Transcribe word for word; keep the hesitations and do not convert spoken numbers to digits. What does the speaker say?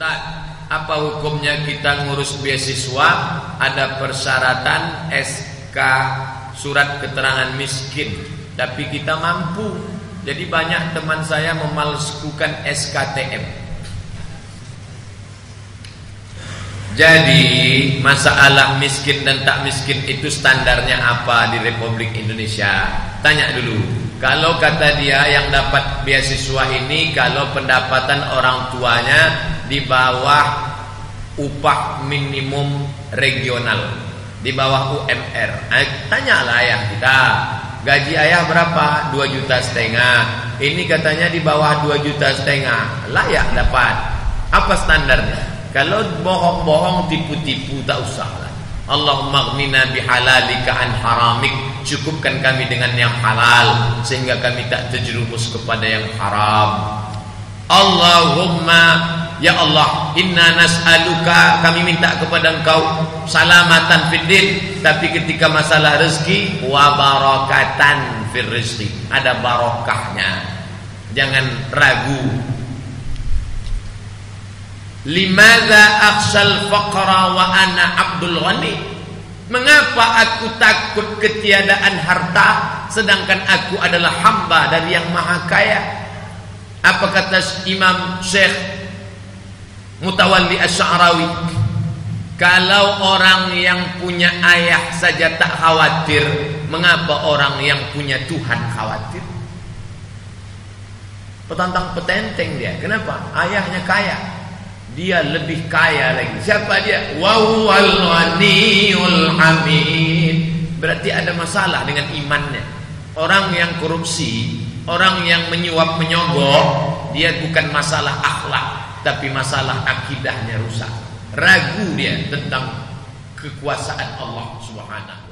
Ustaz, apa hukumnya kita ngurus beasiswa ada persyaratan S K surat keterangan miskin, tapi kita mampu? Jadi banyak teman saya memalsukan S K T M. Jadi masalah miskin dan tak miskin itu standarnya apa di Republik Indonesia? Tanya dulu. Kalau kata dia yang dapat beasiswa ini kalau pendapatan orang tuanya di bawah upah minimum regional, di bawah U M R. Nah, tanyalah ayah kita, gaji ayah berapa? dua juta setengah. Ini katanya di bawah dua juta setengah. Layak dapat. Apa standarnya? Kalau bohong-bohong, tipu-tipu, tak usahlah. Allahumma aghnina bihalalika an haramik. Cukupkan kami dengan yang halal sehingga kami tak terjerumus kepada yang haram. Allahumma, ya Allah, inna nas'aluka, kami minta kepada Engkau salamatan fid din, tapi ketika masalah rezeki, wa barakatan fir rizqi, ada barokahnya. Jangan ragu. Limadza akhshal faqra wa ana abdul ghani? Mengapa aku takut ketiadaan harta sedangkan aku adalah hamba dari yang maha kaya? Apa kata Imam Syekh Mu'tawal di Asy'arawik? Kalau orang yang punya ayah saja tak khawatir, mengapa orang yang punya Tuhan khawatir? Petantang petenteng dia. Kenapa? Ayahnya kaya, dia lebih kaya lagi. Siapa dia? Wawalaniul Amin. Berarti ada masalah dengan imannya. Orang yang korupsi, orang yang menyuap menyogok, dia bukan masalah akhlak, tapi masalah akidahnya rusak. Ragu dia tentang kekuasaan Allah Subhanahu